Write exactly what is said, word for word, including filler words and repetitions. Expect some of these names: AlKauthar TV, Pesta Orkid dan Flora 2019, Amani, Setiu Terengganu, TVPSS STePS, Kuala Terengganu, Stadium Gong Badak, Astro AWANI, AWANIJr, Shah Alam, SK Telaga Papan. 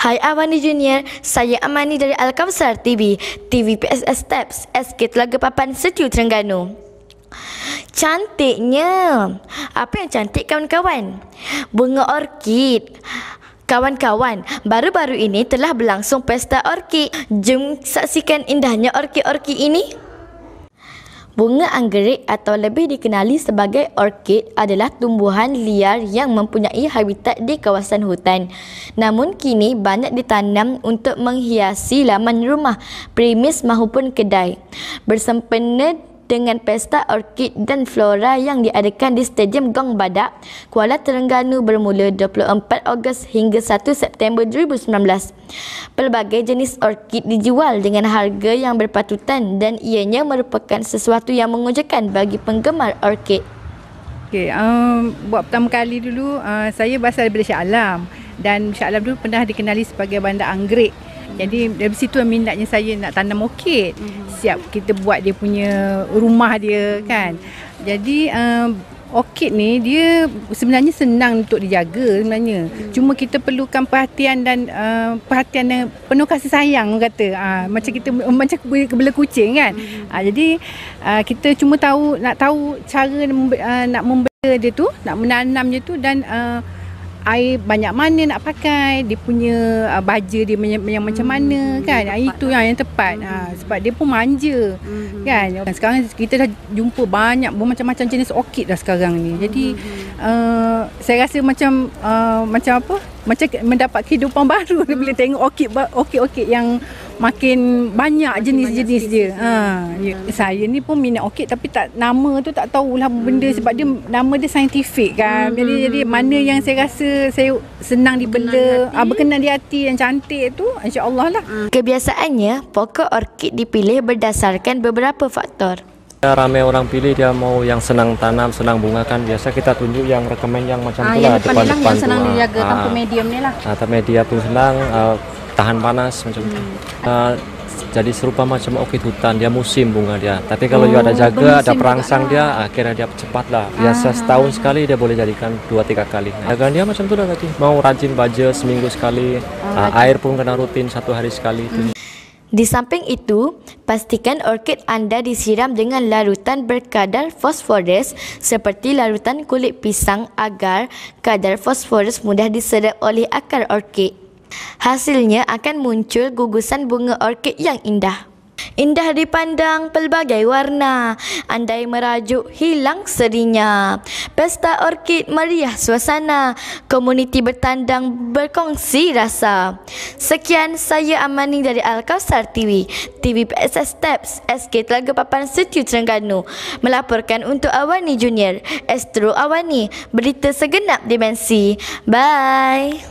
Hai Awani Junior, saya Amani dari AlKauthar T V, T V P S S STePS, S K Telaga Papan, Setiu Terengganu. Cantiknya. Apa yang cantik kawan-kawan? Bunga orkid. Kawan-kawan, baru-baru ini telah berlangsung pesta orkid. Jom saksikan indahnya orkid-orkid ini. Bunga anggerik atau lebih dikenali sebagai orkid adalah tumbuhan liar yang mempunyai habitat di kawasan hutan. Namun kini banyak ditanam untuk menghiasi laman rumah, premis maupun kedai. Bersempena dengan pesta orkid dan flora yang diadakan di Stadium Gong Badak, Kuala Terengganu bermula dua puluh empat Ogos hingga satu September dua ribu sembilan belas. Pelbagai jenis orkid dijual dengan harga yang berpatutan dan ianya merupakan sesuatu yang mengujakan bagi penggemar orkid. Okay, um, buat pertama kali dulu, uh, saya berasal daripada Shah Alam, dan Shah Alam dulu pernah dikenali sebagai bandar anggrek. Jadi dari situ minatnya saya nak tanam orkid. Siap kita buat dia punya rumah dia kan. Jadi um, orkid ni dia sebenarnya senang untuk dijaga sebenarnya. Cuma kita perlukan perhatian dan uh, perhatian yang penuh kasih sayang orang kata. Uh, macam kita macam bela kucing kan. Uh, jadi uh, kita cuma tahu nak tahu cara uh, nak membela dia tu, nak menanam dia tu, dan uh, air banyak mana nak pakai, dia punya uh, baja dia yang, yang macam mana hmm, kan, yang itu yang, yang tepat. hmm. Ha, sebab dia pun manja hmm. kan. Sekarang kita dah jumpa banyak bermacam-macam jenis orkid dah sekarang ni. Jadi hmm. uh, saya rasa macam uh, macam apa, macam mendapat kehidupan baru hmm. bila tengok orkid orkid-orkid yang makin banyak jenis-jenis dia. Ha, ya. Saya ni pun minat orkid tapi tak, nama tu tak tahulah benda hmm. sebab dia nama dia saintifik kan. Hmm. Jadi jadi mana yang saya rasa saya senang dibela, berkenan, ah, berkenan di hati dan cantik tu, insya-Allah lah. Kebiasaannya pokok orkid dipilih berdasarkan beberapa faktor. Ramai orang pilih dia mau yang senang tanam, senang bunga kan. Biasa kita tunjuk yang recommend yang macam ah, tu lah, depan-depan tu. Yang senang dijaga tanpa ah, medium ni lah. Ah, media pun senang. Ah, tahan panas macam tu. Hmm. Uh, jadi serupa macam orkid hutan, dia musim bunga dia. Tapi kalau oh, you ada jaga, ada perangsang dia, lah. Akhirnya dia cepatlah. Biasa ah, setahun ah. sekali dia boleh jadikan dua tiga kali. Jagaan dia macam tu dah tadi. Mau rajin baja seminggu sekali, oh, uh, air pun kena rutin satu hari sekali. Hmm. Di samping itu, pastikan orkid anda disiram dengan larutan berkadar fosforus seperti larutan kulit pisang agar kadar fosforus mudah diserap oleh akar orkid. Hasilnya akan muncul gugusan bunga orkid yang indah. Indah dipandang pelbagai warna, andai merajuk hilang serinya. Pesta orkid meriah suasana, komuniti bertandang berkongsi rasa. Sekian, saya Amani dari AlKauthar T V, T V P S S STePS, S K Telaga Papan, Setiu Terengganu. Melaporkan untuk Awani Junior, Astro AWANI, berita segenap dimensi. Bye.